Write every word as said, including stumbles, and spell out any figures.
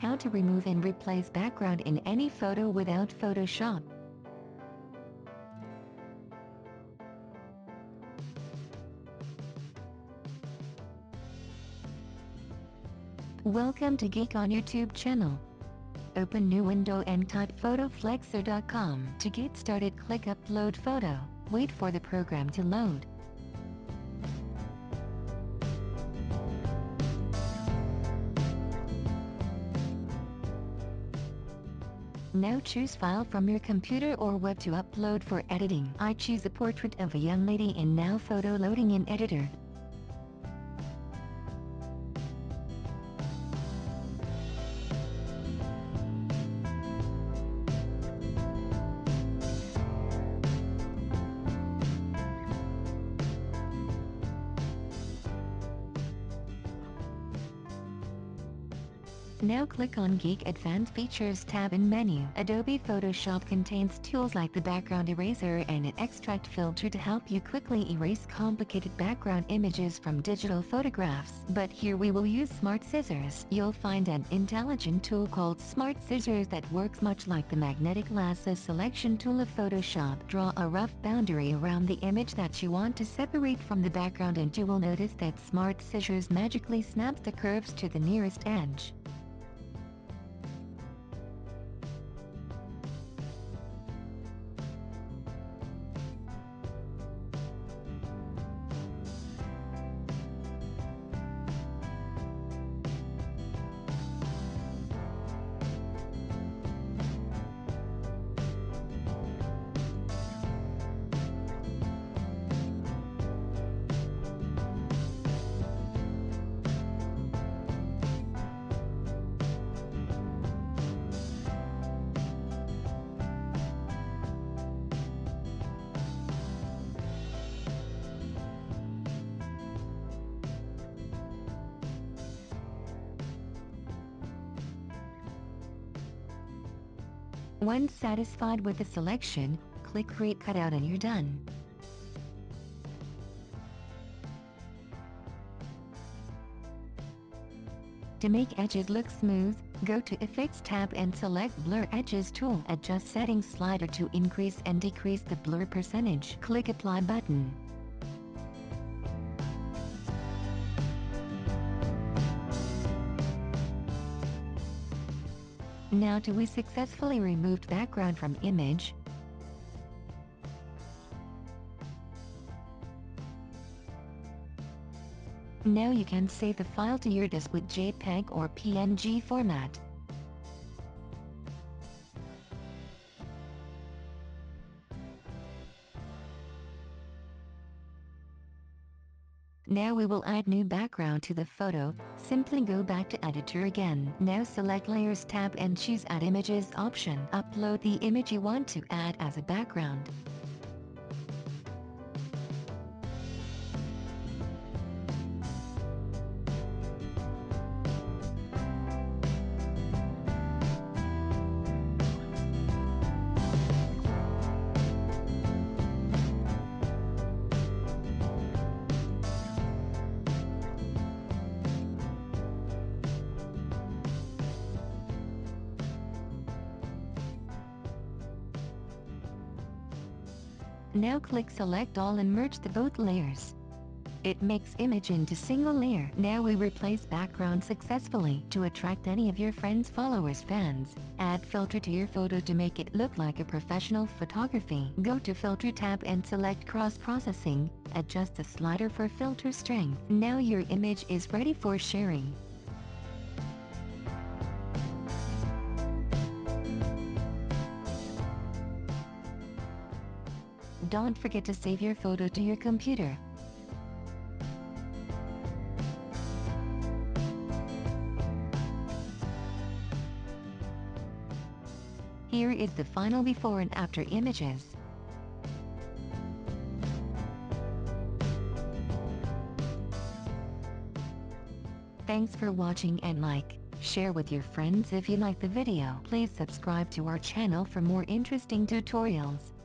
How to remove and replace background in any photo without Photoshop. Welcome to Geek on YouTube channel. Open new window and type photoflexer dot com. To get started, click upload photo. Wait for the program to load. Now choose file from your computer or web to upload for editing. I choose a portrait of a young lady and now photo loading in editor. Now click on Geek Advanced Features tab in menu. Adobe Photoshop contains tools like the background eraser and an extract filter to help you quickly erase complicated background images from digital photographs. But here we will use Smart Scissors. You'll find an intelligent tool called Smart Scissors that works much like the Magnetic Lasso selection tool of Photoshop. Draw a rough boundary around the image that you want to separate from the background, and you will notice that Smart Scissors magically snaps the curves to the nearest edge. Once satisfied with the selection, click Create Cutout and you're done. To make edges look smooth, go to Effects tab and select Blur Edges tool. Adjust settings slider to increase and decrease the blur percentage. Click Apply button. Now we successfully removed background from image. Now you can save the file to your disk with JPEG or P N G format. Now we will add new background to the photo. Simply go back to editor again. Now select layers tab and choose add images option. Upload the image you want to add as a background. Now click Select All and merge the both layers. It makes image into single layer. Now we replace background successfully. To attract any of your friends, followers, fans, add filter to your photo to make it look like a professional photography. Go to Filter tab and select Cross Processing. Adjust the slider for filter strength. Now your image is ready for sharing. Don't forget to save your photo to your computer. Here is the final before and after images. Thanks for watching, and like, share with your friends if you like the video. Please subscribe to our channel for more interesting tutorials.